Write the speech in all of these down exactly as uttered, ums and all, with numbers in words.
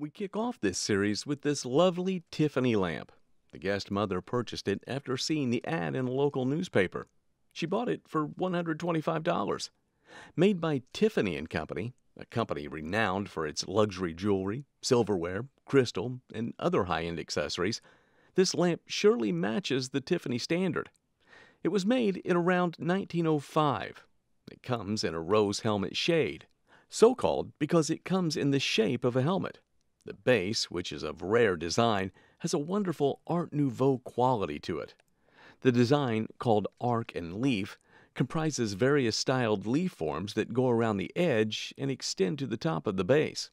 We kick off this series with this lovely Tiffany lamp. The guest mother purchased it after seeing the ad in the local newspaper. She bought it for one hundred twenty-five dollars. Made by Tiffany and Company, a company renowned for its luxury jewelry, silverware, crystal, and other high-end accessories, this lamp surely matches the Tiffany standard. It was made in around nineteen oh five. It comes in a rose helmet shade, so called because it comes in the shape of a helmet. The base, which is of rare design, has a wonderful Art Nouveau quality to it. The design, called arc and leaf, comprises various styled leaf forms that go around the edge and extend to the top of the base.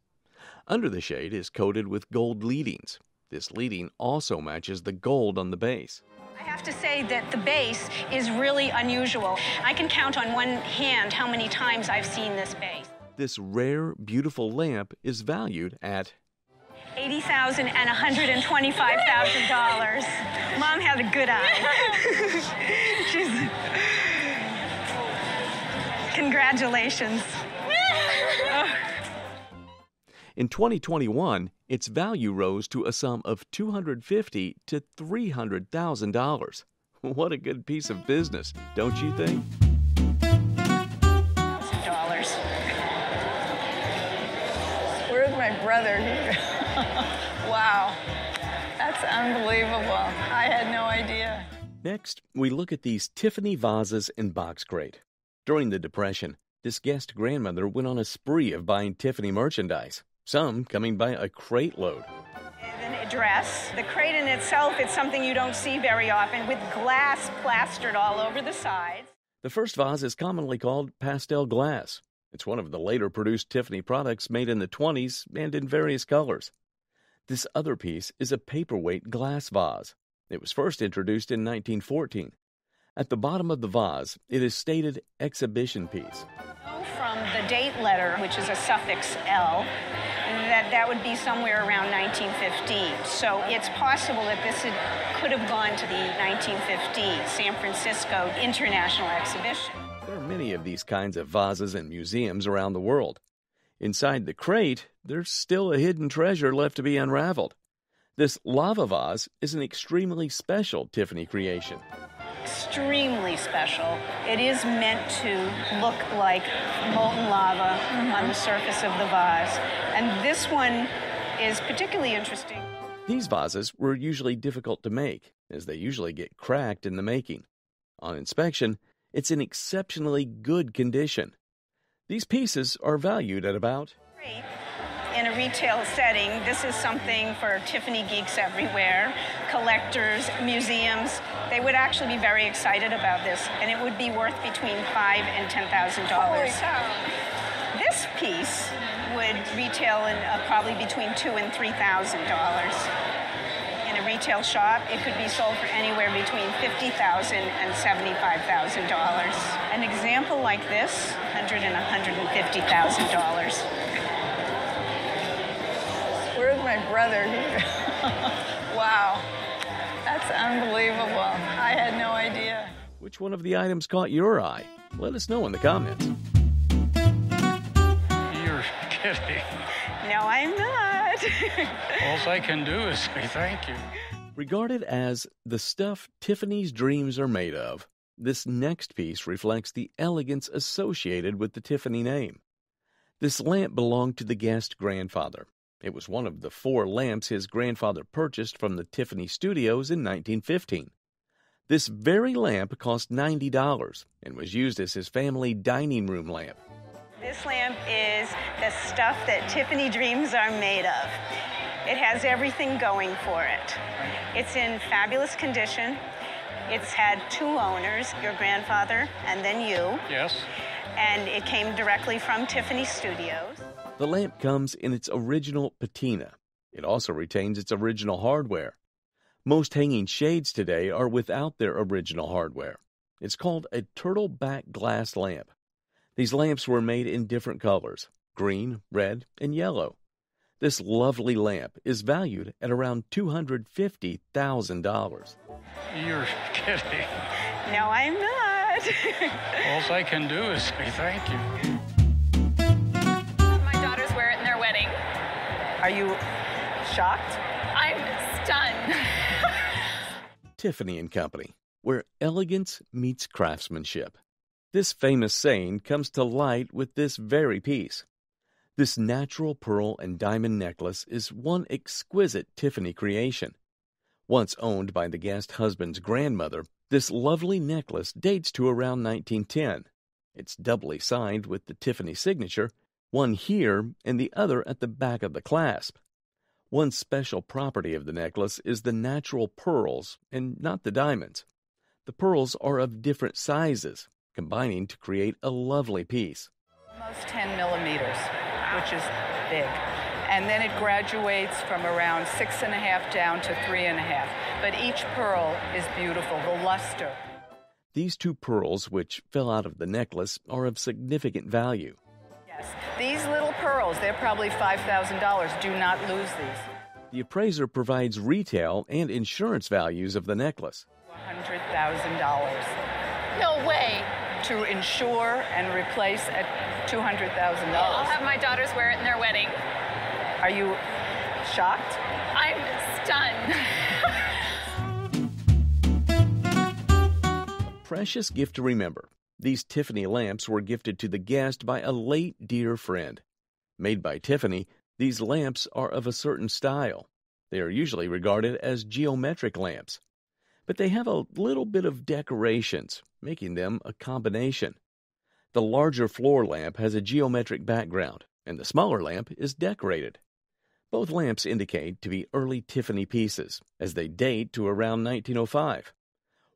Under the shade is coated with gold leadings. This leading also matches the gold on the base. I have to say that the base is really unusual. I can count on one hand how many times I've seen this base. This rare, beautiful lamp is valued at eighty thousand dollars and one hundred twenty-five thousand dollars. Mom had a good eye. She's... Congratulations. Oh. In twenty twenty-one, its value rose to a sum of two hundred fifty thousand dollars to three hundred thousand dollars. What a good piece of business, don't you think? one thousand dollars. Where's my brother? Wow, that's unbelievable. I had no idea. Next, we look at these Tiffany vases and box crate. During the Depression, this guest grandmother went on a spree of buying Tiffany merchandise, some coming by a crate load. And then a dress. The crate in itself is something you don't see very often, with glass plastered all over the sides. The first vase is commonly called pastel glass. It's one of the later produced Tiffany products made in the twenties and in various colors. This other piece is a paperweight glass vase. It was first introduced in nineteen fourteen. At the bottom of the vase, it is stated exhibition piece. From the date letter, which is a suffix L, that that would be somewhere around nineteen fifteen. So it's possible that this had, could have gone to the nineteen fifteen San Francisco International Exhibition. There are many of these kinds of vases in museums around the world. Inside the crate, there's still a hidden treasure left to be unraveled. This lava vase is an extremely special Tiffany creation. Extremely special. It is meant to look like molten lava mm-hmm. on the surface of the vase. And this one is particularly interesting. These vases were usually difficult to make, as they usually get cracked in the making. On inspection, it's in exceptionally good condition. These pieces are valued at about... In a retail setting, this is something for Tiffany geeks everywhere, collectors, museums. They would actually be very excited about this, and it would be worth between five and ten thousand dollars. This piece would retail in uh, probably between two and three thousand dollars. In a retail shop, it could be sold for anywhere between fifty thousand dollars and seventy-five thousand dollars. An example like this, one hundred thousand dollars and one hundred fifty thousand dollars. Where's my brother? Wow, that's unbelievable. I had no idea. Which one of the items caught your eye? Let us know in the comments. You're kidding. No, I'm not. All I can do is say thank you. Regarded as the stuff Tiffany's dreams are made of, this next piece reflects the elegance associated with the Tiffany name. This lamp belonged to the guest grandfather. It was one of the four lamps his grandfather purchased from the Tiffany Studios in nineteen fifteen. This very lamp cost ninety dollars and was used as his family dining room lamp. This lamp is the stuff that Tiffany dreams are made of. It has everything going for it. It's in fabulous condition. It's had two owners, your grandfather and then you. Yes. And it came directly from Tiffany Studios. The lamp comes in its original patina. It also retains its original hardware. Most hanging shades today are without their original hardware. It's called a turtleback glass lamp. These lamps were made in different colors, green, red, and yellow. This lovely lamp is valued at around two hundred fifty thousand dollars. You're kidding. No, I'm not. All I can do is say thank you. My daughters wear it in their wedding. Are you shocked? I'm stunned. Tiffany and Company, where elegance meets craftsmanship. This famous saying comes to light with this very piece. This natural pearl and diamond necklace is one exquisite Tiffany creation. Once owned by the guest husband's grandmother, this lovely necklace dates to around nineteen ten. It's doubly signed with the Tiffany signature, one here and the other at the back of the clasp. One special property of the necklace is the natural pearls and not the diamonds. The pearls are of different sizes, combining to create a lovely piece. Almost ten millimeters, which is big. And then it graduates from around six and a half down to three and a half. But each pearl is beautiful, the luster. These two pearls, which fell out of the necklace, are of significant value. Yes, these little pearls, they're probably five thousand dollars. Do not lose these. The appraiser provides retail and insurance values of the necklace. one hundred thousand dollars. No way. To insure and replace at two hundred thousand dollars. I'll have my daughters wear it in their wedding. Are you shocked? I'm stunned. Precious gift to remember. These Tiffany lamps were gifted to the guest by a late dear friend. Made by Tiffany, these lamps are of a certain style. They are usually regarded as geometric lamps, but they have a little bit of decorations, making them a combination. The larger floor lamp has a geometric background, and the smaller lamp is decorated. Both lamps indicate to be early Tiffany pieces, as they date to around nineteen oh five.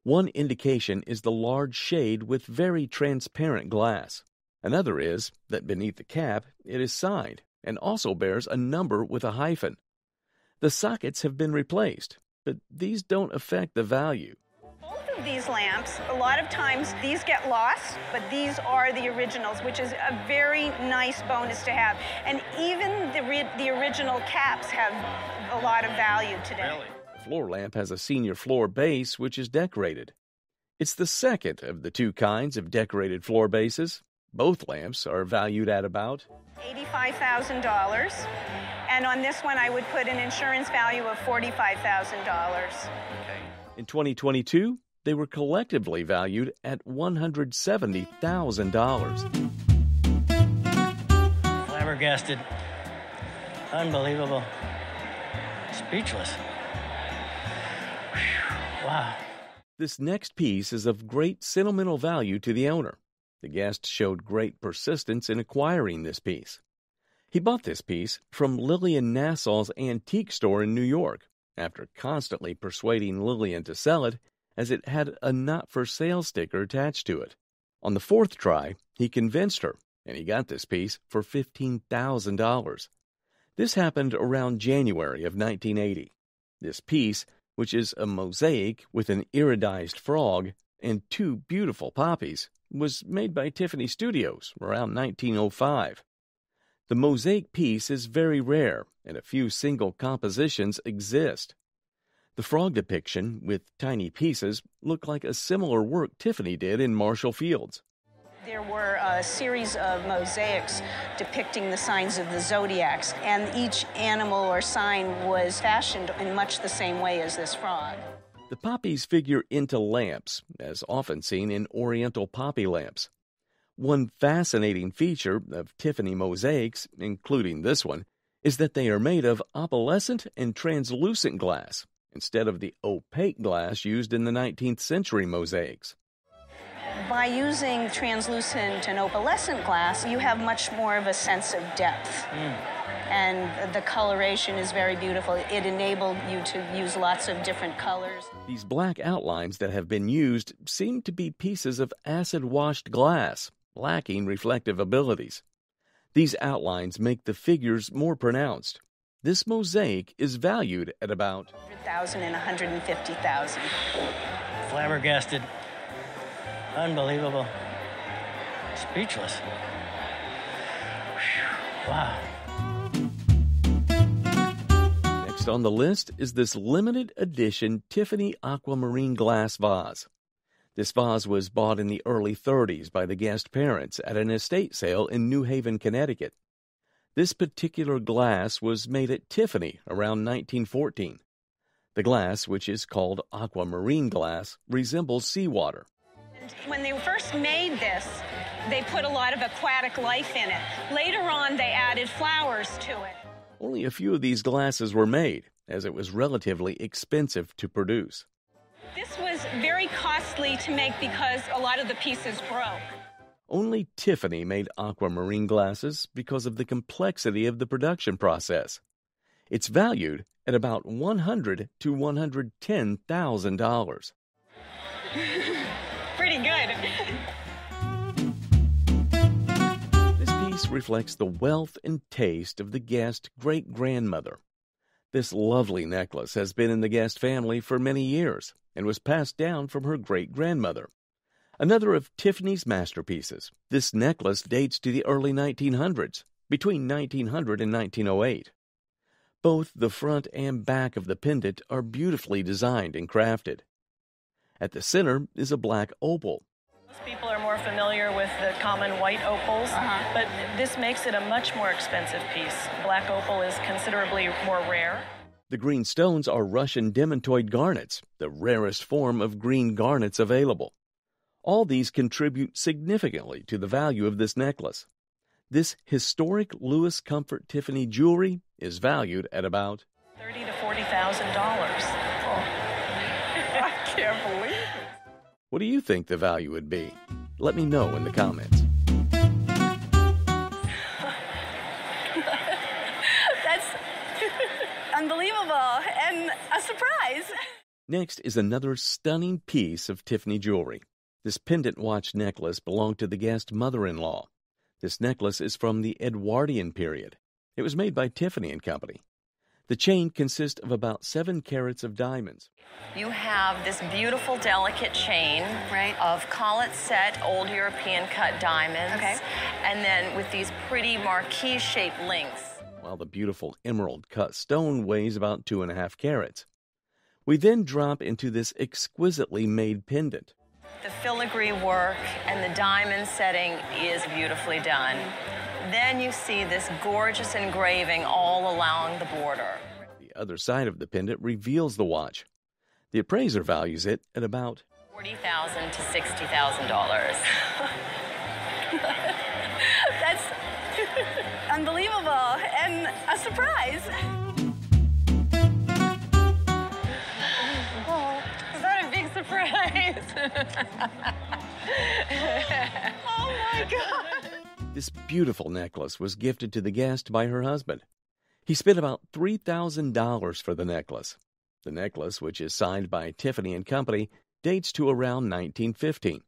One indication is the large shade with very transparent glass. Another is that beneath the cap it is signed and also bears a number with a hyphen. The sockets have been replaced, but these don't affect the value. Both of these lamps, a lot of times these get lost, but these are the originals, which is a very nice bonus to have. And even the, the original caps have a lot of value today. Really? The floor lamp has a senior floor base, which is decorated. It's the second of the two kinds of decorated floor bases. Both lamps are valued at about eighty-five thousand dollars. And on this one, I would put an insurance value of forty-five thousand dollars. In twenty twenty-two, they were collectively valued at one hundred seventy thousand dollars. Flabbergasted. Unbelievable. Speechless. Whew. Wow. This next piece is of great sentimental value to the owner. The guest showed great persistence in acquiring this piece. He bought this piece from Lillian Nassau's antique store in New York after constantly persuading Lillian to sell it, as it had a not-for-sale sticker attached to it. On the fourth try, he convinced her, and he got this piece for fifteen thousand dollars. This happened around January of nineteen eighty. This piece, which is a mosaic with an iridized frog and two beautiful poppies, was made by Tiffany Studios around nineteen oh five. The mosaic piece is very rare, and a few single compositions exist. The frog depiction, with tiny pieces, looked like a similar work Tiffany did in Marshall Field's. There were a series of mosaics depicting the signs of the zodiacs, and each animal or sign was fashioned in much the same way as this frog. The poppies figure into lamps, as often seen in Oriental poppy lamps. One fascinating feature of Tiffany mosaics, including this one, is that they are made of opalescent and translucent glass, instead of the opaque glass used in the nineteenth century mosaics. By using translucent and opalescent glass, you have much more of a sense of depth. Mm. And the coloration is very beautiful. It enabled you to use lots of different colors. These black outlines that have been used seem to be pieces of acid-washed glass, lacking reflective abilities. These outlines make the figures more pronounced. This mosaic is valued at about one hundred thousand dollars and one hundred fifty thousand dollars. Flabbergasted. Unbelievable. Speechless. Whew. Wow. Next on the list is this limited edition Tiffany aquamarine glass vase. This vase was bought in the early thirties by the guest parents at an estate sale in New Haven, Connecticut. This particular glass was made at Tiffany around nineteen fourteen. The glass, which is called aquamarine glass, resembles seawater. When they first made this, they put a lot of aquatic life in it. Later on, they added flowers to it. Only a few of these glasses were made, as it was relatively expensive to produce. This was very costly to make because a lot of the pieces broke. Only Tiffany made aquamarine glasses because of the complexity of the production process. It's valued at about one hundred thousand to one hundred ten thousand dollars. Pretty good. This piece reflects the wealth and taste of the guest's great-grandmother. This lovely necklace has been in the guest family for many years and was passed down from her great-grandmother. Another of Tiffany's masterpieces, this necklace dates to the early nineteen hundreds, between nineteen hundred and nineteen oh eight. Both the front and back of the pendant are beautifully designed and crafted. At the center is a black opal. Most people are more familiar with the common white opals, uh-huh. but this makes it a much more expensive piece. Black opal is considerably more rare. The green stones are Russian demantoid garnets, the rarest form of green garnets available. All these contribute significantly to the value of this necklace. This historic Louis Comfort Tiffany jewelry is valued at about thirty thousand to forty thousand dollars. Oh, I can't believe it. What do you think the value would be? Let me know in the comments. That's unbelievable and a surprise. Next is another stunning piece of Tiffany jewelry. This pendant watch necklace belonged to the guest's mother-in-law. This necklace is from the Edwardian period. It was made by Tiffany and Company. The chain consists of about seven carats of diamonds. You have this beautiful, delicate chain right. of collet set, old European cut diamonds, okay. and then with these pretty marquise-shaped links. While the beautiful emerald cut stone weighs about two and a half carats. We then drop into this exquisitely made pendant. The filigree work and the diamond setting is beautifully done. Then you see this gorgeous engraving all along the border. The other side of the pendant reveals the watch. The appraiser values it at about forty thousand to sixty thousand dollars. That's unbelievable and a surprise. Oh my God! This beautiful necklace was gifted to the guest by her husband. He spent about three thousand dollars for the necklace. The necklace, which is signed by Tiffany and Company, dates to around nineteen fifteen.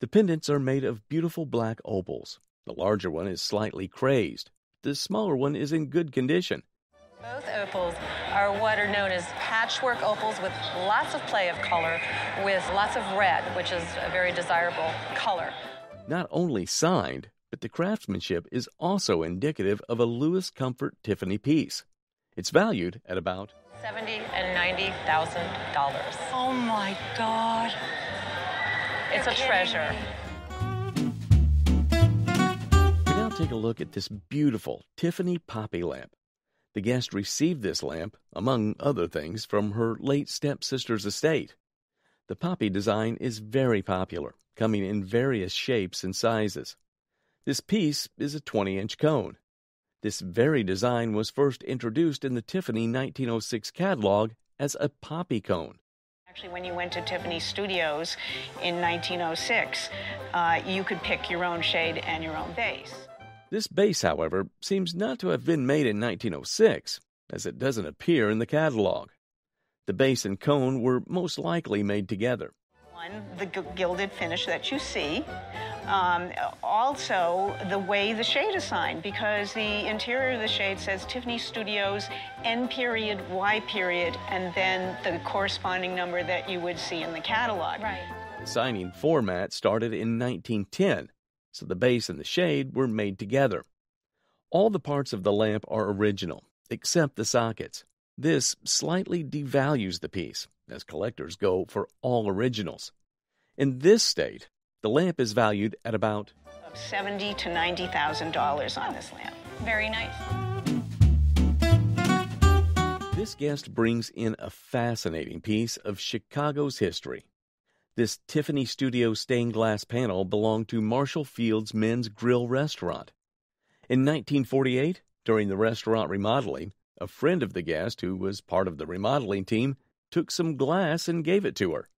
The pendants are made of beautiful black opals. The larger one is slightly crazed. The smaller one is in good condition. Both opals are what are known as patchwork opals with lots of play of color, with lots of red, which is a very desirable color. Not only signed, but the craftsmanship is also indicative of a Louis Comfort Tiffany piece. It's valued at about seventy thousand and ninety thousand dollars. Oh my God. It's You're a treasure. We now take a look at this beautiful Tiffany poppy lamp. The guest received this lamp, among other things, from her late stepsister's estate. The poppy design is very popular, coming in various shapes and sizes. This piece is a twenty-inch cone. This very design was first introduced in the Tiffany nineteen oh six catalog as a poppy cone. Actually, when you went to Tiffany Studios in nineteen oh six, uh, you could pick your own shade and your own base. This base, however, seems not to have been made in nineteen oh six, as it doesn't appear in the catalog. The base and cone were most likely made together. One, the gilded finish that you see. Um, also, the way the shade is signed, because the interior of the shade says Tiffany Studios, N period, Y period, and then the corresponding number that you would see in the catalog. Right. The signing format started in nineteen ten. So the base and the shade were made together. All the parts of the lamp are original, except the sockets. This slightly devalues the piece, as collectors go for all originals. In this state, the lamp is valued at about seventy thousand to ninety thousand dollars on this lamp. very nice. This guest brings in a fascinating piece of Chicago's history. This Tiffany Studio stained glass panel belonged to Marshall Field's Men's Grill Restaurant. In nineteen forty-eight, during the restaurant remodeling, a friend of the guest who was part of the remodeling team took some glass and gave it to her.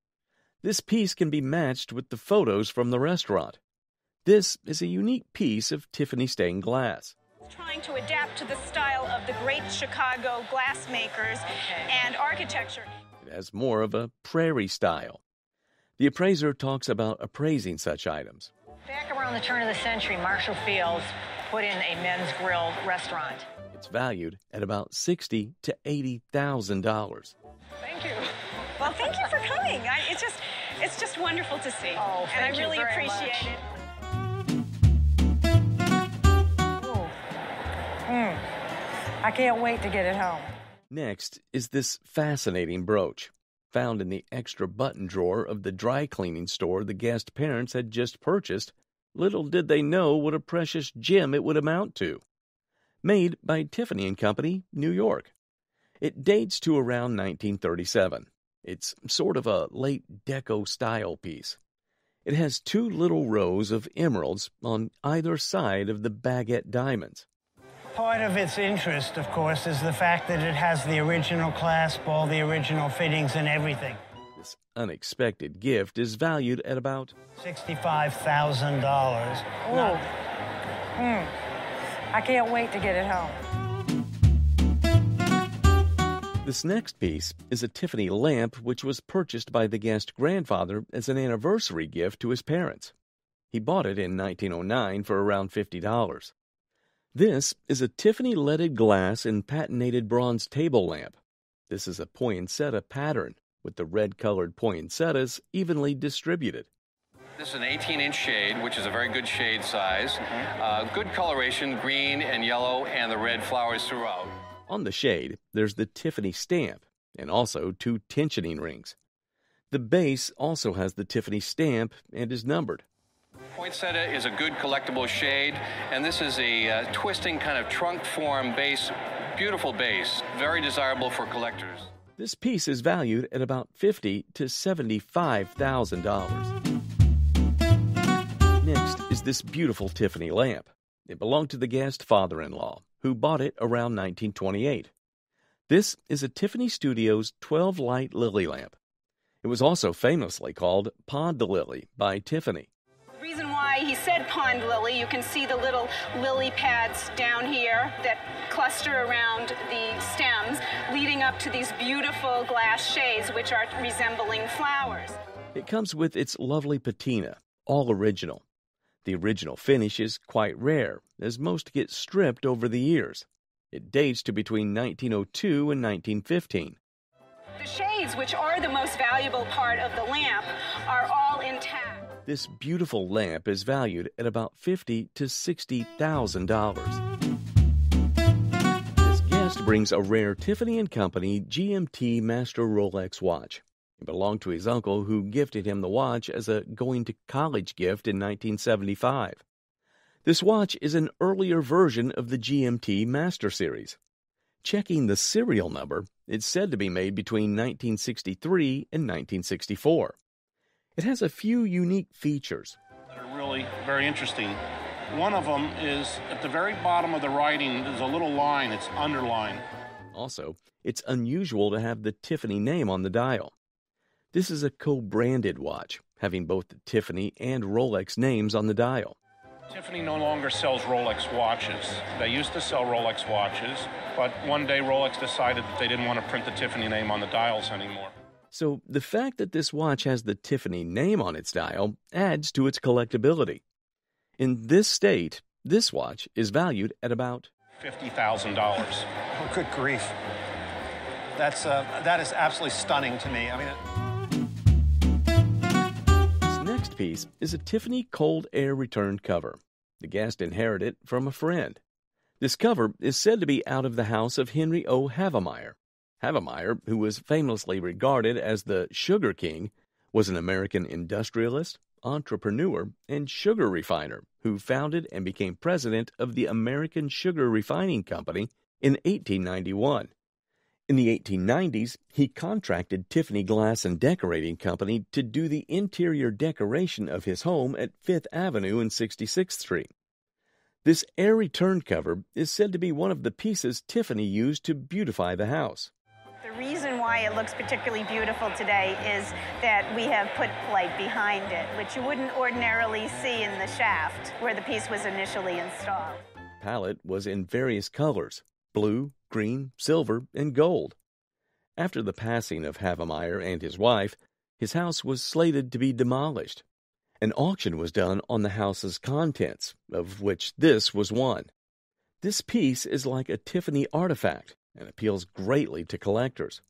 This piece can be matched with the photos from the restaurant. This is a unique piece of Tiffany stained glass. Trying to adapt to the style of the great Chicago glassmakers and architecture. It has more of a prairie style. The appraiser talks about appraising such items. Back around the turn of the century, Marshall Field's put in a men's grill restaurant. It's valued at about sixty thousand dollars to eighty thousand dollars. Thank you. Well, thank you for coming. I, it's just it's just wonderful to see. Oh, thank and I you really very appreciate much. It. Mm. I can't wait to get it home. Next is this fascinating brooch, found in the extra button drawer of the dry cleaning store the guest parents had just purchased. Little did they know what a precious gem it would amount to. Made by Tiffany and Company, New York. It dates to around nineteen thirty-seven. It's sort of a late Deco style piece. It has two little rows of emeralds on either side of the baguette diamonds. Part of its interest, of course, is the fact that it has the original clasp, all the original fittings and everything. This unexpected gift is valued at about sixty-five thousand dollars. Oh, no. mm. I can't wait to get it home. This next piece is a Tiffany lamp which was purchased by the guest's grandfather as an anniversary gift to his parents. He bought it in nineteen oh nine for around fifty dollars. This is a Tiffany leaded glass and patinated bronze table lamp. This is a poinsettia pattern, with the red-colored poinsettias evenly distributed. This is an eighteen-inch shade, which is a very good shade size. Mm-hmm. uh, good coloration, green and yellow, and the red flowers throughout. On the shade, there's the Tiffany stamp, and also two tensioning rings. The base also has the Tiffany stamp and is numbered. Poinsettia is a good collectible shade, and this is a uh, twisting kind of trunk form base, beautiful base, very desirable for collectors. This piece is valued at about fifty thousand dollars to seventy-five thousand dollars. Next is this beautiful Tiffany lamp. It belonged to the guest's father-in-law, who bought it around nineteen twenty-eight. This is a Tiffany Studios twelve-light lily lamp. It was also famously called Pond Lily by Tiffany. He said pond lily. You can see the little lily pads down here that cluster around the stems, leading up to these beautiful glass shades, which are resembling flowers. It comes with its lovely patina, all original. The original finish is quite rare, as most get stripped over the years. It dates to between nineteen oh two and nineteen fifteen. The shades, which are the most valuable part of the lamp, are all intact. This beautiful lamp is valued at about fifty thousand dollars to sixty thousand dollars. This guest brings a rare Tiffany and Company G M T Master Rolex watch. It belonged to his uncle, who gifted him the watch as a going-to-college gift in nineteen seventy-five. This watch is an earlier version of the G M T Master Series. Checking the serial number, it's said to be made between nineteen sixty-three and nineteen sixty-four. It has a few unique features. They're really very interesting. One of them is at the very bottom of the writing, there's a little line, it's underlined. Also, it's unusual to have the Tiffany name on the dial. This is a co-branded watch, having both the Tiffany and Rolex names on the dial. Tiffany no longer sells Rolex watches. They used to sell Rolex watches, but one day Rolex decided that they didn't want to print the Tiffany name on the dials anymore. So the fact that this watch has the Tiffany name on its dial adds to its collectability. In this state, this watch is valued at about fifty thousand dollars. Oh, good grief. That's, uh, that is absolutely stunning to me. I mean, it... This next piece is a Tiffany cold air return cover. The guest inherited it from a friend. This cover is said to be out of the house of Henry O. Havemeyer. Havemeyer, who was famously regarded as the Sugar King, was an American industrialist, entrepreneur, and sugar refiner who founded and became president of the American Sugar Refining Company in eighteen ninety-one. In the eighteen nineties, he contracted Tiffany Glass and Decorating Company to do the interior decoration of his home at Fifth Avenue and sixty-sixth Street. This airy turn cover is said to be one of the pieces Tiffany used to beautify the house. The reason why it looks particularly beautiful today is that we have put plate behind it, which you wouldn't ordinarily see in the shaft where the piece was initially installed. Palette was in various colors, blue, green, silver, and gold. After the passing of Havemeyer and his wife, his house was slated to be demolished. An auction was done on the house's contents, of which this was one. This piece is like a Tiffany artifact and appeals greatly to collectors.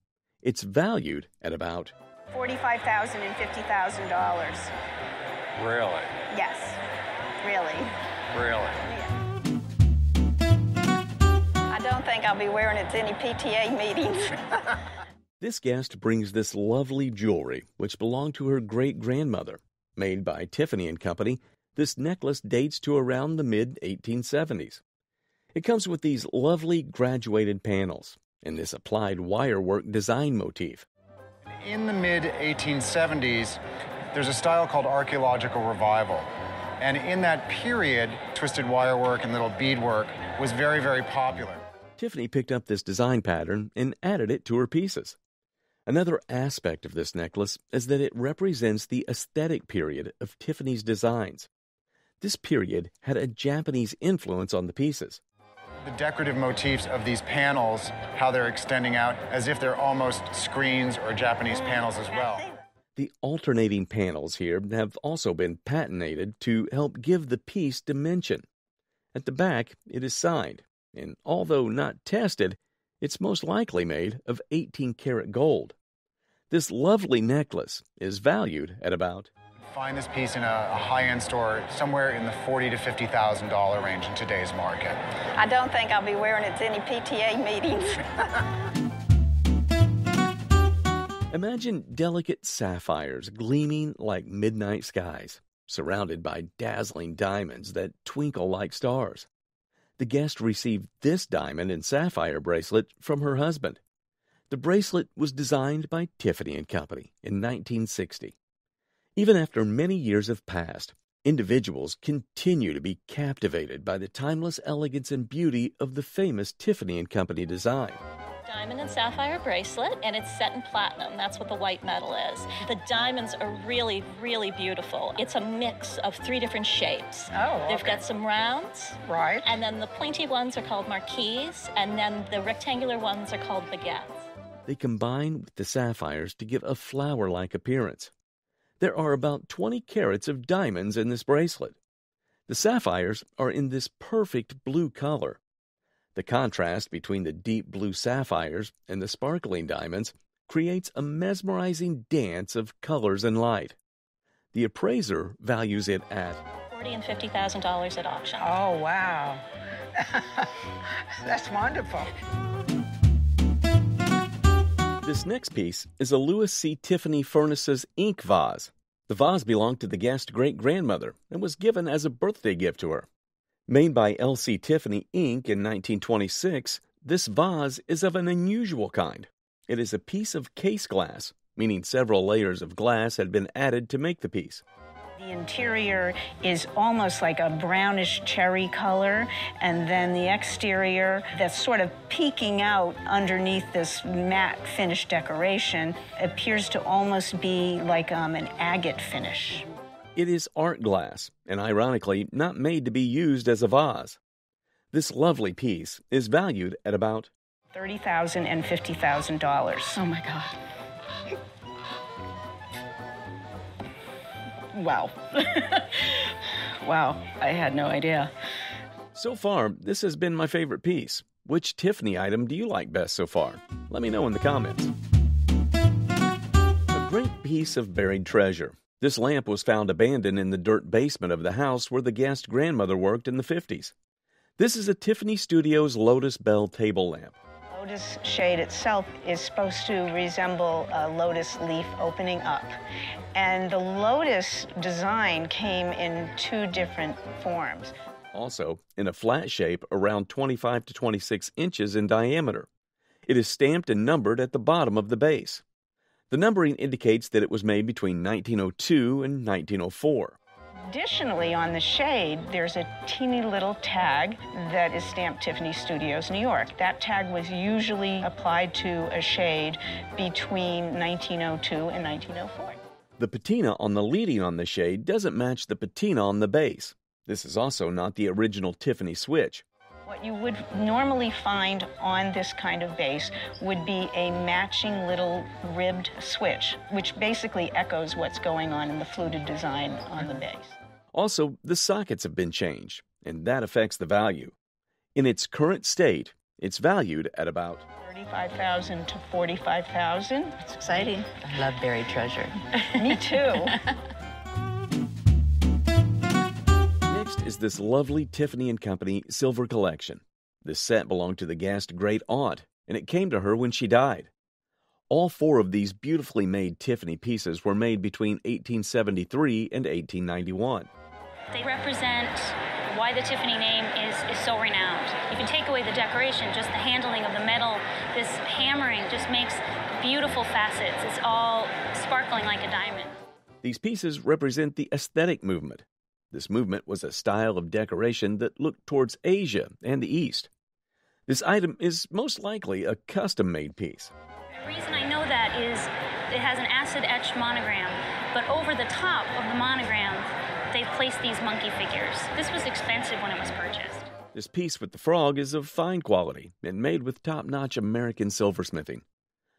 It's valued at about forty-five thousand dollars and fifty thousand dollars. Really? Yes, really. Really? Yeah. I don't think I'll be wearing it to any P T A meetings. This guest brings this lovely jewelry, which belonged to her great-grandmother. Made by Tiffany and Company, this necklace dates to around the mid eighteen seventies. It comes with these lovely graduated panels and this applied wirework design motif. In the mid eighteen seventies, there's a style called archaeological revival. And in that period, twisted wirework and little beadwork was very, very popular. Tiffany picked up this design pattern and added it to her pieces. Another aspect of this necklace is that it represents the aesthetic period of Tiffany's designs. This period had a Japanese influence on the pieces. The decorative motifs of these panels, how they're extending out as if they're almost screens or Japanese panels as well. The alternating panels here have also been patinated to help give the piece dimension. At the back, it is signed, and although not tested, it's most likely made of eighteen karat gold. This lovely necklace is valued at about... Find this piece in a, a high-end store somewhere in the forty thousand to fifty thousand dollars range in today's market. I don't think I'll be wearing it to any P T A meetings. Imagine delicate sapphires gleaming like midnight skies, surrounded by dazzling diamonds that twinkle like stars. The guest received this diamond and sapphire bracelet from her husband. The bracelet was designed by Tiffany and Company in nineteen sixty. Even after many years have passed, individuals continue to be captivated by the timeless elegance and beauty of the famous Tiffany and Company design. Diamond and sapphire bracelet, and it's set in platinum. That's what the white metal is. The diamonds are really, really beautiful. It's a mix of three different shapes. Oh, okay. They've got some rounds. Right. And then the pointy ones are called marquise, and then the rectangular ones are called baguettes. They combine with the sapphires to give a flower-like appearance. There are about twenty carats of diamonds in this bracelet. The sapphires are in this perfect blue color. The contrast between the deep blue sapphires and the sparkling diamonds creates a mesmerizing dance of colors and light. The appraiser values it at forty thousand dollars and fifty thousand dollars at auction. Oh, wow. That's wonderful. This next piece is a Louis C. Tiffany Furnaces, Incorporated vase. The vase belonged to the guest's great-grandmother and was given as a birthday gift to her. Made by L C. Tiffany, Incorporated in nineteen twenty-six, this vase is of an unusual kind. It is a piece of case glass, meaning several layers of glass had been added to make the piece. The interior is almost like a brownish cherry color, and then the exterior that's sort of peeking out underneath this matte finish decoration appears to almost be like um, an agate finish. It is art glass, and ironically, not made to be used as a vase. This lovely piece is valued at about thirty thousand dollars and fifty thousand dollars. Oh, my God. Wow. Wow, I had no idea. So far, this has been my favorite piece. Which Tiffany item do you like best so far? Let me know in the comments. A great piece of buried treasure. This lamp was found abandoned in the dirt basement of the house where the guest's grandmother worked in the fifties. This is a Tiffany Studios Lotus Bell table lamp. Lotus shade itself is supposed to resemble a lotus leaf opening up. And the Lotus design came in two different forms. Also, in a flat shape around twenty-five to twenty-six inches in diameter. It is stamped and numbered at the bottom of the base. The numbering indicates that it was made between nineteen oh two and nineteen oh four. Additionally, on the shade, there's a teeny little tag that is stamped Tiffany Studios, New York. That tag was usually applied to a shade between nineteen oh two and nineteen oh four. The patina on the leading on the shade doesn't match the patina on the base. This is also not the original Tiffany switch. What you would normally find on this kind of base would be a matching little ribbed switch, which basically echoes what's going on in the fluted design on the base. Also, the sockets have been changed, and that affects the value. In its current state, it's valued at about thirty-five thousand to forty-five thousand. It's exciting. I love buried treasure. Me too. Is this lovely Tiffany and Company silver collection. This set belonged to the guest great-aunt, and it came to her when she died. All four of these beautifully made Tiffany pieces were made between eighteen seventy-three and eighteen ninety-one. They represent why the Tiffany name is, is so renowned. If you take away the decoration, just the handling of the metal, this hammering just makes beautiful facets. It's all sparkling like a diamond. These pieces represent the aesthetic movement. This movement was a style of decoration that looked towards Asia and the East. This item is most likely a custom-made piece. The reason I know that is it has an acid-etched monogram, but over the top of the monogram, they've placed these monkey figures. This was expensive when it was purchased. This piece with the frog is of fine quality and made with top-notch American silversmithing.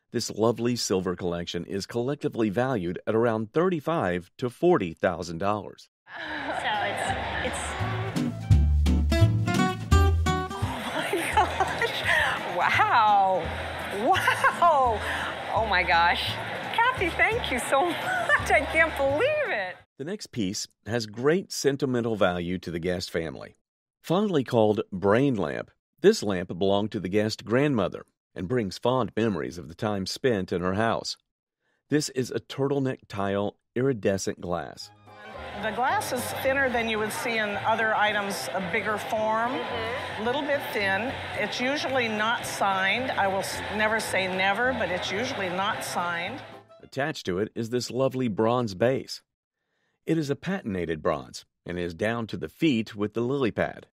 This lovely silver collection is collectively valued at around thirty-five thousand to forty thousand dollars. So it's, it's... Oh my gosh. Wow. Wow. Oh my gosh. Kathy, thank you so much. I can't believe it. The next piece has great sentimental value to the Guest family. Fondly called Brain Lamp, this lamp belonged to the Guest grandmother and brings fond memories of the time spent in her house. This is a turtleneck tile iridescent glass. The glass is thinner than you would see in other items, a bigger form, mm-hmm. Little bit thin. It's usually not signed. I will never say never, but it's usually not signed. Attached to it is this lovely bronze base. It is a patinated bronze and is down to the feet with the lily pad.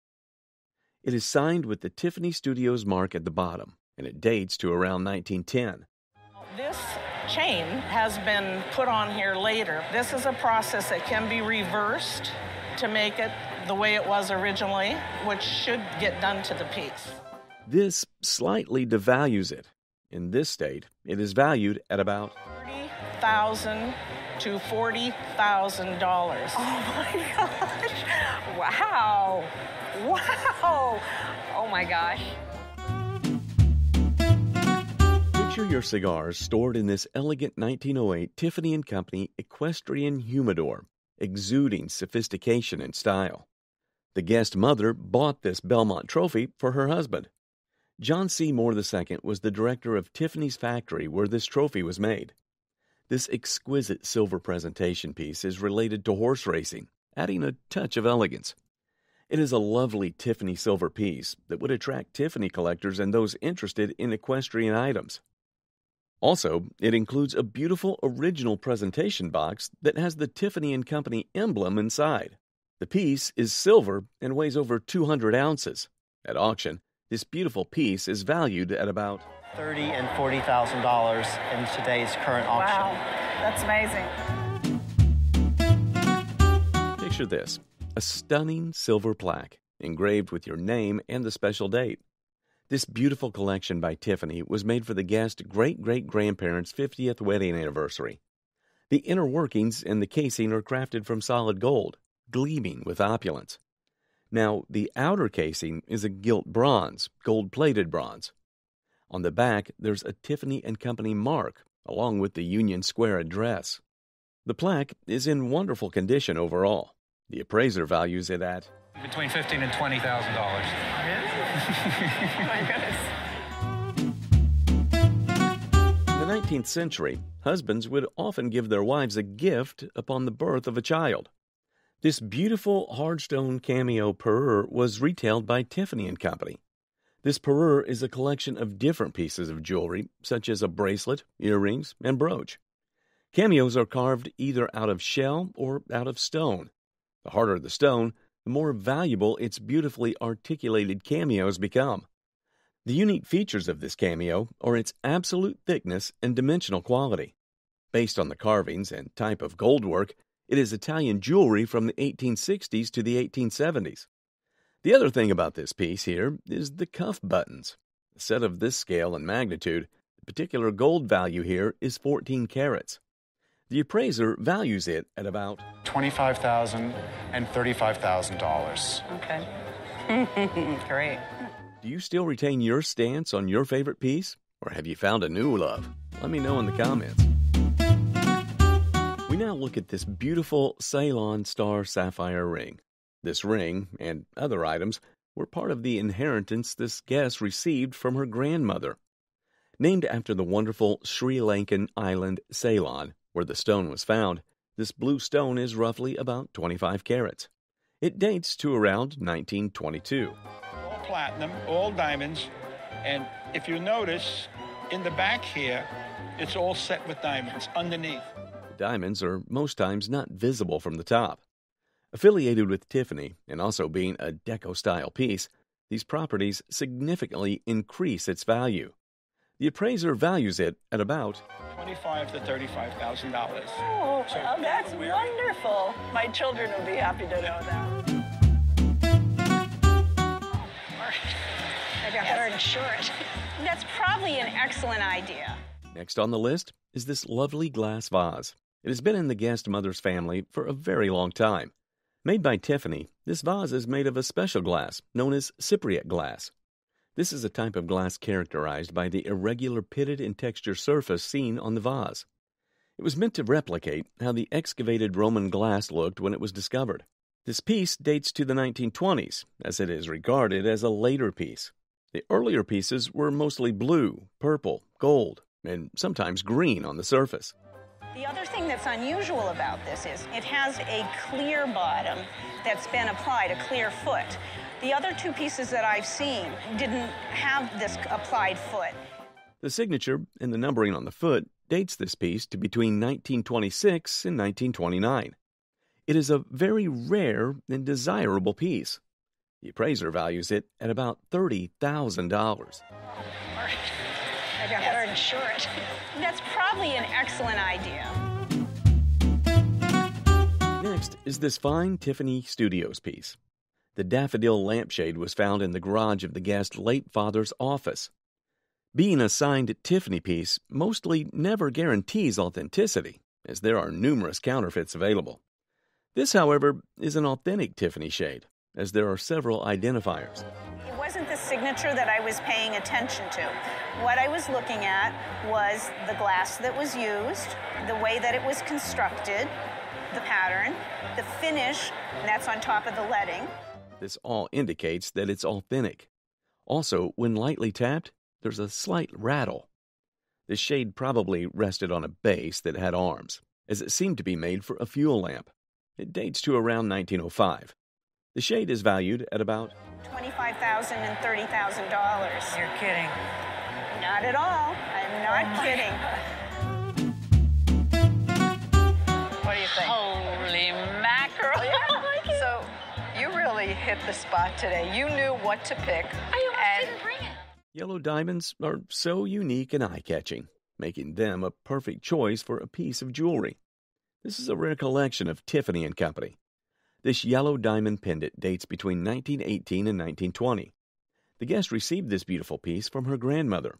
It is signed with the Tiffany Studios mark at the bottom, and it dates to around nineteen ten. This chain has been put on here later. This is a process that can be reversed to make it the way it was originally, which should get done to the piece. This slightly devalues it. In this state, it is valued at about thirty thousand to forty thousand dollars. Oh my gosh. Wow. Wow. Oh my gosh. Picture your cigars stored in this elegant nineteen oh eight Tiffany and Company equestrian humidor, exuding sophistication and style. The Guest mother bought this Belmont trophy for her husband. John C. Moore the Second was the director of Tiffany's factory where this trophy was made. This exquisite silver presentation piece is related to horse racing, adding a touch of elegance. It is a lovely Tiffany silver piece that would attract Tiffany collectors and those interested in equestrian items. Also, it includes a beautiful original presentation box that has the Tiffany and Company emblem inside. The piece is silver and weighs over two hundred ounces. At auction, this beautiful piece is valued at about thirty thousand and forty thousand dollars in today's current auction. Wow, that's amazing. Picture this, a stunning silver plaque engraved with your name and the special date. This beautiful collection by Tiffany was made for the Guest's great-great-grandparents' fiftieth wedding anniversary. The inner workings and the casing are crafted from solid gold, gleaming with opulence. Now, the outer casing is a gilt bronze, gold-plated bronze. On the back, there's a Tiffany and Company mark, along with the Union Square address. The plaque is in wonderful condition overall. The appraiser values it at between fifteen thousand and twenty thousand dollars. The nineteenth century, husbands would often give their wives a gift upon the birth of a child. This beautiful hard-stone cameo perrure was retailed by Tiffany and Company. This perrure is a collection of different pieces of jewelry, such as a bracelet, earrings, and brooch. Cameos are carved either out of shell or out of stone. The harder the stone, the more valuable its beautifully articulated cameos become. The unique features of this cameo are its absolute thickness and dimensional quality. Based on the carvings and type of gold work, it is Italian jewelry from the eighteen sixties to the eighteen seventies. The other thing about this piece here is the cuff buttons. A set of this scale and magnitude, the particular gold value here is fourteen carats. The appraiser values it at about twenty-five thousand dollars and thirty-five thousand dollars. Okay. Great. Do you still retain your stance on your favorite piece? Or have you found a new love? Let me know in the comments. We now look at this beautiful Ceylon star sapphire ring. This ring, and other items, were part of the inheritance this guest received from her grandmother. Named after the wonderful Sri Lankan island Ceylon, where the stone was found, this blue stone is roughly about twenty-five carats. It dates to around nineteen twenty-two. All platinum, all diamonds, and if you notice, in the back here, it's all set with diamonds underneath. The diamonds are most times not visible from the top. Affiliated with Tiffany and also being a deco-style piece, these properties significantly increase its value. The appraiser values it at about twenty-five thousand dollars to thirty-five thousand dollars. Oh, so, well, that's weird. Wonderful. My children would be happy to know that. I got better insurance. That's probably an excellent idea. Next on the list is this lovely glass vase. It has been in the guest mother's family for a very long time. Made by Tiffany, this vase is made of a special glass known as Cypriot glass. This is a type of glass characterized by the irregular pitted and textured surface seen on the vase. It was meant to replicate how the excavated Roman glass looked when it was discovered. This piece dates to the nineteen twenties, as it is regarded as a later piece. The earlier pieces were mostly blue, purple, gold, and sometimes green on the surface. The other thing that's unusual about this is it has a clear bottom that's been applied, a clear foot. The other two pieces that I've seen didn't have this applied foot. The signature and the numbering on the foot dates this piece to between nineteen twenty-six and nineteen twenty-nine. It is a very rare and desirable piece. The appraiser values it at about thirty thousand dollars. I got better insurance. That's probably an excellent idea. Next is this fine Tiffany Studios piece. The daffodil lampshade was found in the garage of the guest's late father's office. Being a signed Tiffany piece mostly never guarantees authenticity, as there are numerous counterfeits available. This, however, is an authentic Tiffany shade, as there are several identifiers. It wasn't the signature that I was paying attention to. What I was looking at was the glass that was used, the way that it was constructed, the pattern, the finish, and that's on top of the leading. This all indicates that it's authentic. Also, when lightly tapped, there's a slight rattle. The shade probably rested on a base that had arms, as it seemed to be made for a fuel lamp. It dates to around nineteen oh five. The shade is valued at about twenty-five thousand dollars and thirty thousand dollars. You're kidding. Not at all. I'm not oh kidding. What do you think? Holy mackerel. Oh, yeah, I like it. So you really hit the spot today. You knew what to pick. I almost didn't bring it. Yellow diamonds are so unique and eye-catching, making them a perfect choice for a piece of jewelry. This is a rare collection of Tiffany and Company. This yellow diamond pendant dates between nineteen eighteen and nineteen twenty. The guest received this beautiful piece from her grandmother.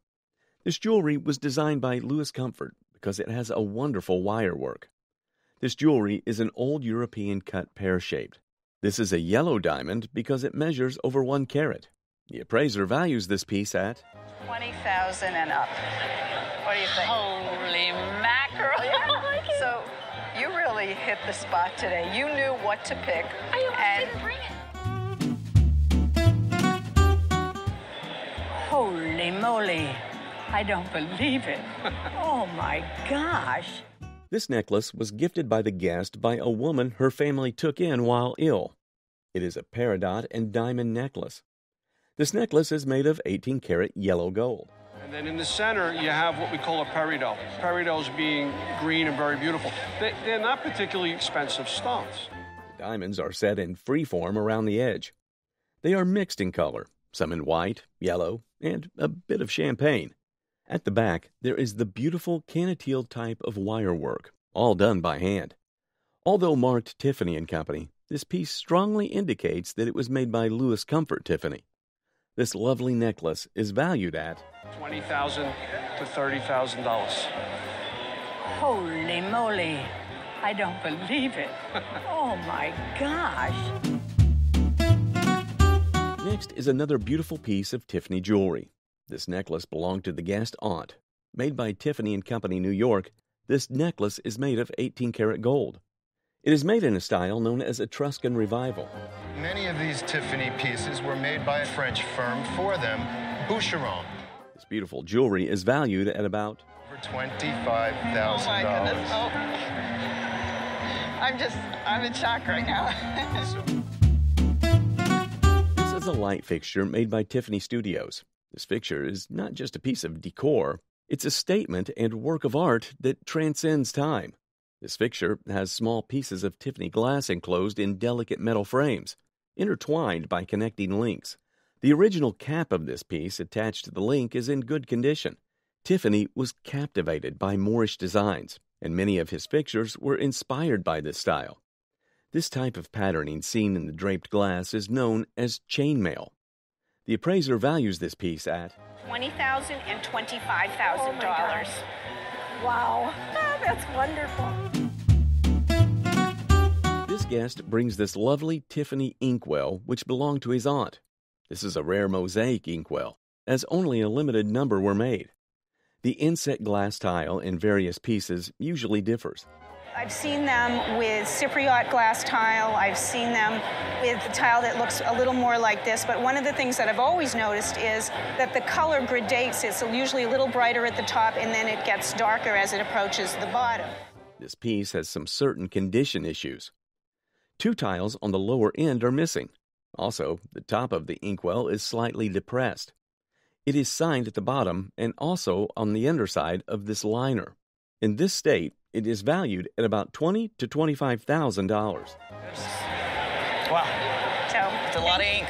This jewelry was designed by Louis Comfort because it has a wonderful wire work. This jewelry is an old European cut pear-shaped. This is a yellow diamond because it measures over one carat. The appraiser values this piece at twenty thousand dollars and up. What do you think? Holy mackerel! Oh, yeah, I like it. So, you really hit the spot today. You knew what to pick. I almost didn't bring it. Holy moly. I don't believe it. Oh, my gosh. This necklace was gifted by the guest by a woman her family took in while ill. It is a peridot and diamond necklace. This necklace is made of eighteen karat yellow gold. And then in the center, you have what we call a peridot. Peridots being green and very beautiful. They, they're not particularly expensive stones. The diamonds are set in free form around the edge. They are mixed in color, some in white, yellow, and a bit of champagne. At the back, there is the beautiful canateel type of wire work, all done by hand. Although marked Tiffany and Company, this piece strongly indicates that it was made by Louis Comfort Tiffany. This lovely necklace is valued at twenty thousand dollars to thirty thousand dollars. Holy moly! I don't believe it. Oh my gosh! Next is another beautiful piece of Tiffany jewelry. This necklace belonged to the guest aunt. Made by Tiffany and Company, New York, this necklace is made of eighteen karat gold. It is made in a style known as Etruscan revival. Many of these Tiffany pieces were made by a French firm for them, Boucheron. This beautiful jewelry is valued at about twenty-five thousand dollars. Oh my goodness! Oh. I'm just, I'm in shock right now. This is a light fixture made by Tiffany Studios. This fixture is not just a piece of decor, it's a statement and work of art that transcends time. This fixture has small pieces of Tiffany glass enclosed in delicate metal frames, intertwined by connecting links. The original cap of this piece attached to the link is in good condition. Tiffany was captivated by Moorish designs, and many of his fixtures were inspired by this style. This type of patterning seen in the draped glass is known as chainmail. The appraiser values this piece at twenty thousand dollars and twenty-five thousand dollars. Oh wow, oh, that's wonderful. This guest brings this lovely Tiffany inkwell, which belonged to his aunt. This is a rare mosaic inkwell, as only a limited number were made. The inset glass tile in various pieces usually differs. I've seen them with Cypriot glass tile. I've seen them with the tile that looks a little more like this. But one of the things that I've always noticed is that the color gradates. It's usually a little brighter at the top, and then it gets darker as it approaches the bottom. This piece has some certain condition issues. Two tiles on the lower end are missing. Also, the top of the inkwell is slightly depressed. It is signed at the bottom and also on the underside of this liner. In this state, it is valued at about twenty thousand dollars to twenty-five thousand dollars. Wow, so, it's a lot of ink.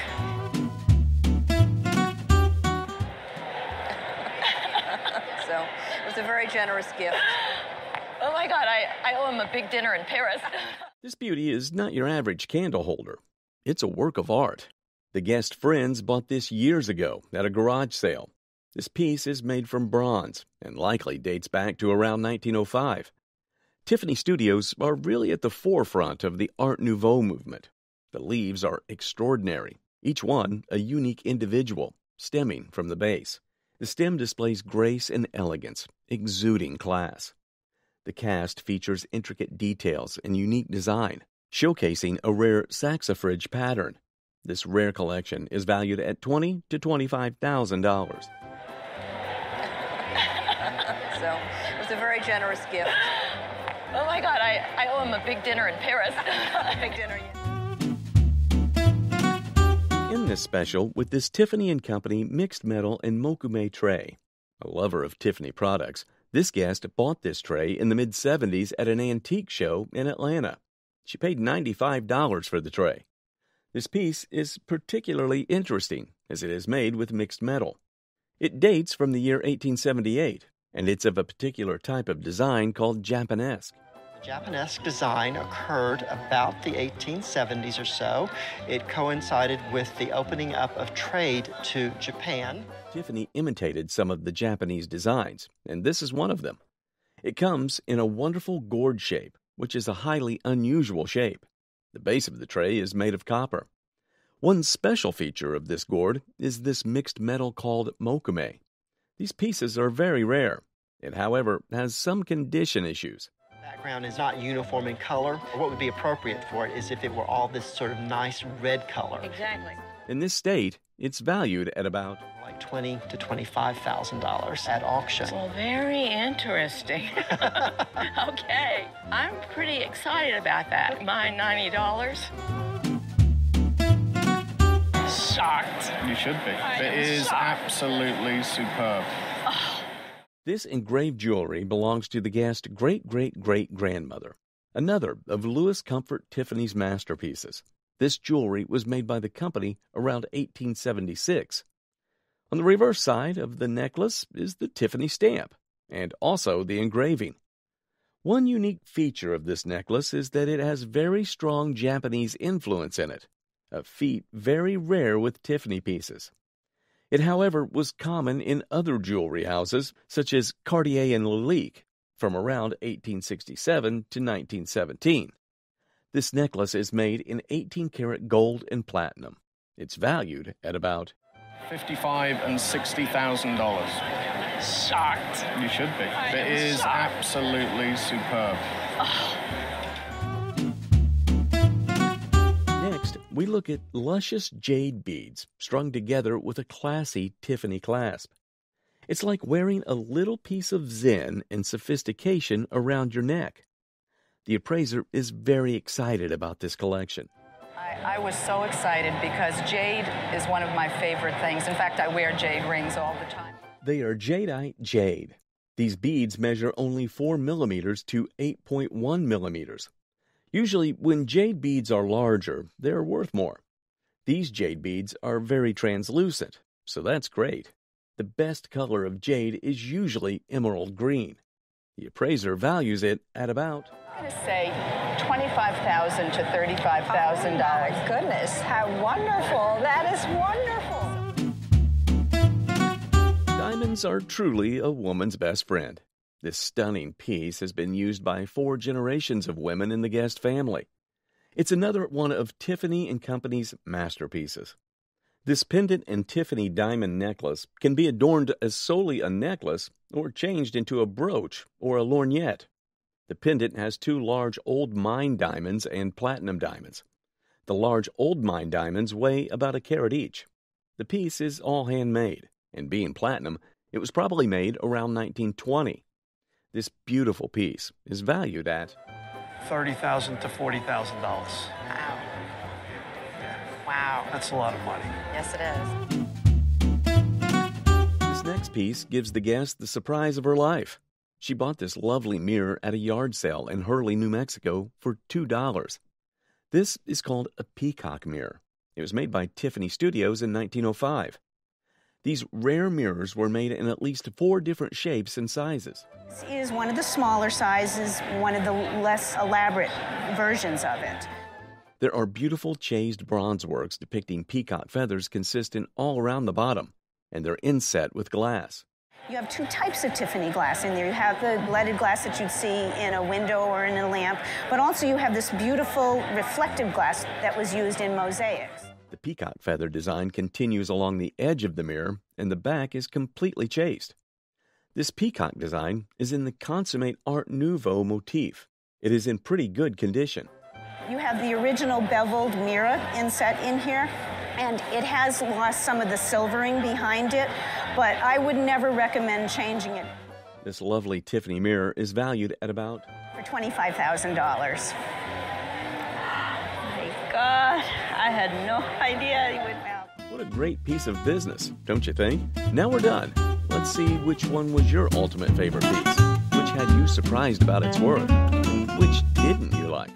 So, it was a very generous gift. Oh my God, I, I owe him a big dinner in Paris. This beauty is not your average candle holder. It's a work of art. The guest friends bought this years ago at a garage sale. This piece is made from bronze and likely dates back to around nineteen oh five. Tiffany Studios are really at the forefront of the Art Nouveau movement. The leaves are extraordinary, each one a unique individual, stemming from the base. The stem displays grace and elegance, exuding class. The cast features intricate details and unique design, showcasing a rare saxifrage pattern. This rare collection is valued at twenty thousand dollars to twenty-five thousand dollars. So, it was a very generous gift. Oh my God, I, I owe him a big dinner in Paris. A big dinner, yeah. In this special, with this Tiffany and Company mixed metal and mokume tray. A lover of Tiffany products, this guest bought this tray in the mid seventies at an antique show in Atlanta. She paid ninety-five dollars for the tray. This piece is particularly interesting, as it is made with mixed metal. It dates from the year eighteen seventy-eight. And it's of a particular type of design called Japanesque. The Japanesque design occurred about the eighteen seventies or so. It coincided with the opening up of trade to Japan. Tiffany imitated some of the Japanese designs, and this is one of them. It comes in a wonderful gourd shape, which is a highly unusual shape. The base of the tray is made of copper. One special feature of this gourd is this mixed metal called mokume. These pieces are very rare. It, however, has some condition issues. The background is not uniform in color. What would be appropriate for it is if it were all this sort of nice red color. Exactly. In this state, it's valued at about like twenty thousand to twenty-five thousand dollars at auction. Well, very interesting. Okay, I'm pretty excited about that. Mine, ninety dollars. Shocked. You should be. It is absolutely superb. Oh. This engraved jewelry belongs to the guest's great-great-great-grandmother, another of Louis Comfort Tiffany's masterpieces. This jewelry was made by the company around eighteen seventy-six. On the reverse side of the necklace is the Tiffany stamp and also the engraving. One unique feature of this necklace is that it has very strong Japanese influence in it, a feat very rare with Tiffany pieces. It, however, was common in other jewelry houses such as Cartier and Lalique from around eighteen sixty-seven to nineteen seventeen. This necklace is made in eighteen karat gold and platinum. It's valued at about fifty-five thousand and sixty thousand dollars. Shocked. You should be. I it is shocked. Absolutely superb. Oh. Next, we look at luscious jade beads strung together with a classy Tiffany clasp. It's like wearing a little piece of zen and sophistication around your neck. The appraiser is very excited about this collection. I, I was so excited because jade is one of my favorite things. In fact, I wear jade rings all the time. They are jadeite jade. These beads measure only four millimeters to eight point one millimeters. Usually, when jade beads are larger, they're worth more. These jade beads are very translucent, so that's great. The best color of jade is usually emerald green. The appraiser values it at about I'm going to say twenty-five thousand to thirty-five thousand dollars. Oh, my goodness, how wonderful. That is wonderful. Diamonds are truly a woman's best friend. This stunning piece has been used by four generations of women in the guest family. It's another one of Tiffany and Company's masterpieces. This pendant and Tiffany diamond necklace can be adorned as solely a necklace or changed into a brooch or a lorgnette. The pendant has two large old mine diamonds and platinum diamonds. The large old mine diamonds weigh about a carat each. The piece is all handmade, and being platinum, it was probably made around nineteen twenty. This beautiful piece is valued at thirty thousand to forty thousand dollars. Wow. Wow. That's a lot of money. Yes, it is. This next piece gives the guest the surprise of her life. She bought this lovely mirror at a yard sale in Hurley, New Mexico, for two dollars. This is called a peacock mirror. It was made by Tiffany Studios in nineteen oh five. These rare mirrors were made in at least four different shapes and sizes. This is one of the smaller sizes, one of the less elaborate versions of it. There are beautiful chased bronze works depicting peacock feathers consistent all around the bottom, and they're inset with glass. You have two types of Tiffany glass in there. You have the leaded glass that you'd see in a window or in a lamp, but also you have this beautiful reflective glass that was used in mosaics. The peacock feather design continues along the edge of the mirror, and the back is completely chased. This peacock design is in the consummate Art Nouveau motif. It is in pretty good condition. You have the original beveled mirror inset in here, and it has lost some of the silvering behind it, but I would never recommend changing it. This lovely Tiffany mirror is valued at about for twenty-five thousand dollars. Oh my God, I had no idea it would melt. What a great piece of business, don't you think? Now we're done. Let's see which one was your ultimate favorite piece, which had you surprised about its worth, and which didn't you like?